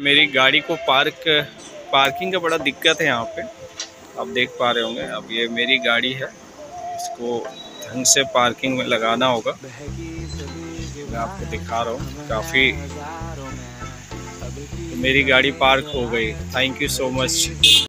मेरी गाड़ी को पार्किंग का बड़ा दिक्कत है यहाँ पे, आप देख पा रहे होंगे। अब ये मेरी गाड़ी है, इसको ढंग से पार्किंग में लगाना होगा। मैं आपको दिखा रहा हूँ काफ़ी। तो मेरी गाड़ी पार्क हो गई, थैंक यू सो मच।